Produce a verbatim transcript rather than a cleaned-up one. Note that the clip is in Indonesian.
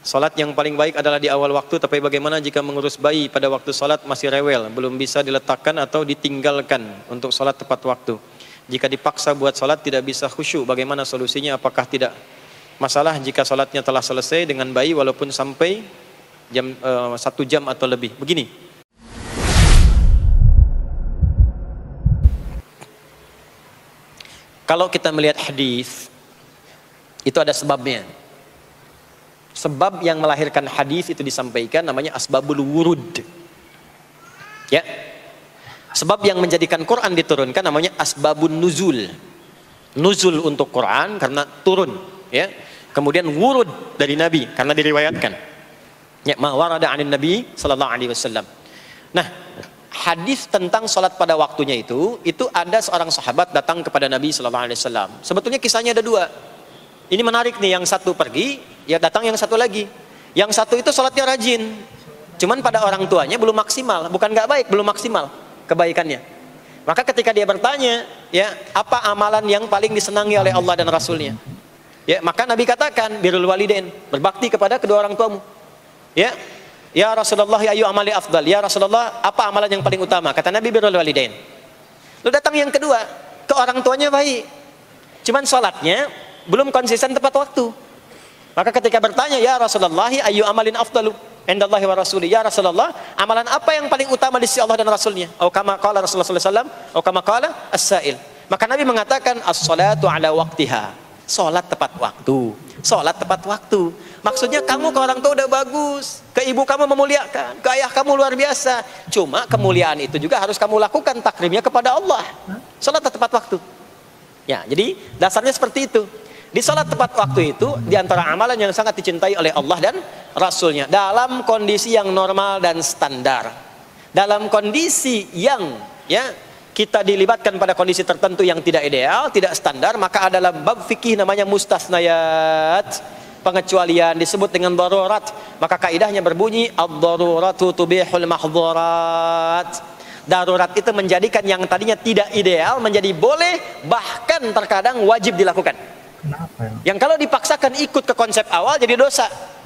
Salat yang paling baik adalah di awal waktu, tapi bagaimana jika mengurus bayi pada waktu salat masih rewel, belum bisa diletakkan atau ditinggalkan untuk salat tepat waktu. Jika dipaksa buat salat tidak bisa khusyuk, bagaimana solusinya? Apakah tidak masalah jika salatnya telah selesai dengan bayi walaupun sampai jam uh, satu jam atau lebih? Begini. Kalau kita melihat hadis, itu ada sebabnya. Sebab yang melahirkan hadis itu disampaikan namanya asbabul wurud. Ya. Sebab yang menjadikan Quran diturunkan namanya asbabun nuzul. Nuzul untuk Quran karena turun, ya. Kemudian wurud dari Nabi karena diriwayatkan. Ya, ma warada 'anin Nabi sallallahu alaihi wasallam. Nah, hadis tentang salat pada waktunya itu itu ada seorang sahabat datang kepada Nabi sallallahu alaihi wasallam. Sebetulnya kisahnya ada dua. Ini menarik nih, yang satu pergi, ya datang yang satu lagi. Yang satu itu sholatnya rajin, cuman pada orang tuanya belum maksimal, bukan nggak baik, belum maksimal kebaikannya. Maka ketika dia bertanya, ya apa amalan yang paling disenangi oleh Allah dan Rasulnya? Ya maka Nabi katakan, birrul walidain, berbakti kepada kedua orang tuamu. Ya, ya Rasulullah, ya ayu amali afdal, ya Rasulullah, apa amalan yang paling utama? Kata Nabi, birrul walidain. Lalu datang yang kedua, ke orang tuanya baik, cuman sholatnya belum konsisten tepat waktu. Maka ketika bertanya, ya Rasulullah, ayu amalin afdalu indallahi wa rasuli, ya Rasulullah, amalan apa yang paling utama di sisi Allah dan Rasulnya? Au kama qala Rasulullah sallallahu alaihi wasallam, au kama qala as-sail. Maka Nabi mengatakan as-salatu ala waqtiha, salat tepat waktu. Salat tepat waktu. Maksudnya kamu ke orang tua udah bagus, ke ibu kamu memuliakan, ke ayah kamu luar biasa. Cuma kemuliaan itu juga harus kamu lakukan takrimnya kepada Allah. Salat tepat waktu. Ya, jadi dasarnya seperti itu. Di sholat tepat waktu itu diantara amalan yang sangat dicintai oleh Allah dan Rasulnya dalam kondisi yang normal dan standar, dalam kondisi yang ya kita dilibatkan pada kondisi tertentu yang tidak ideal, tidak standar, maka adalah bab fikih namanya mustasnayat, pengecualian disebut dengan darurat. Maka kaidahnya berbunyi ad-daruratu tubihul mahdzurat. Darurat itu menjadikan yang tadinya tidak ideal menjadi boleh, bahkan terkadang wajib dilakukan. Kenapa ya? Yang kalau dipaksakan ikut ke konsep awal jadi dosa.